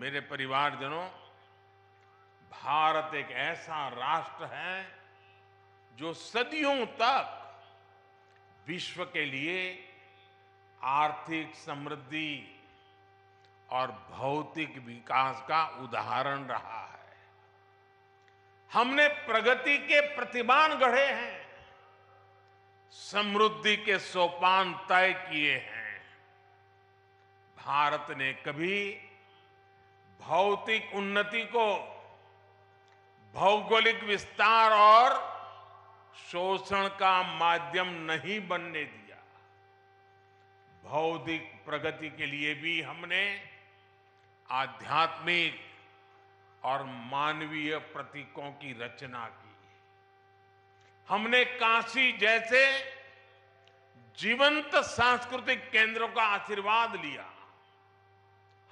मेरे परिवारजनों, भारत एक ऐसा राष्ट्र है जो सदियों तक विश्व के लिए आर्थिक समृद्धि और भौतिक विकास का उदाहरण रहा है। हमने प्रगति के प्रतिमान गढ़े हैं, समृद्धि के सोपान तय किए हैं। भारत ने कभी भौतिक उन्नति को भौगोलिक विस्तार और शोषण का माध्यम नहीं बनने दिया। भौतिक प्रगति के लिए भी हमने आध्यात्मिक और मानवीय प्रतीकों की रचना की। हमने काशी जैसे जीवंत सांस्कृतिक केंद्रों का आशीर्वाद लिया।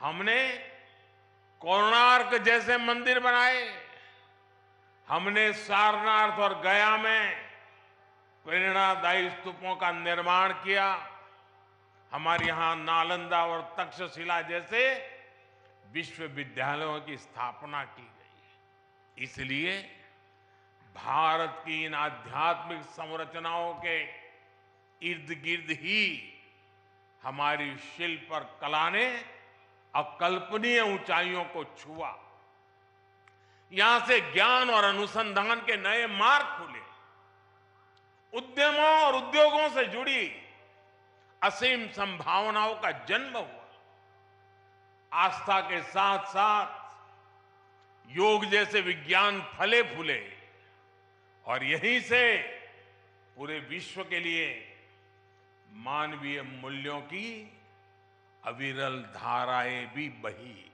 हमने कोणार्क जैसे मंदिर बनाए। हमने सारनाथ और गया में प्रेरणादायी स्तूपों का निर्माण किया। हमारे यहाँ नालंदा और तक्षशिला जैसे विश्वविद्यालयों की स्थापना की गई। इसलिए भारत की इन आध्यात्मिक संरचनाओं के इर्द गिर्द ही हमारी शिल्प और कला ने अकल्पनीय ऊंचाइयों को छुआ। यहां से ज्ञान और अनुसंधान के नए मार्ग खुले। उद्यमों और उद्योगों से जुड़ी असीम संभावनाओं का जन्म हुआ। आस्था के साथ साथ योग जैसे विज्ञान फले फूले और यहीं से पूरे विश्व के लिए मानवीय मूल्यों की अविरल धाराएं भी बही।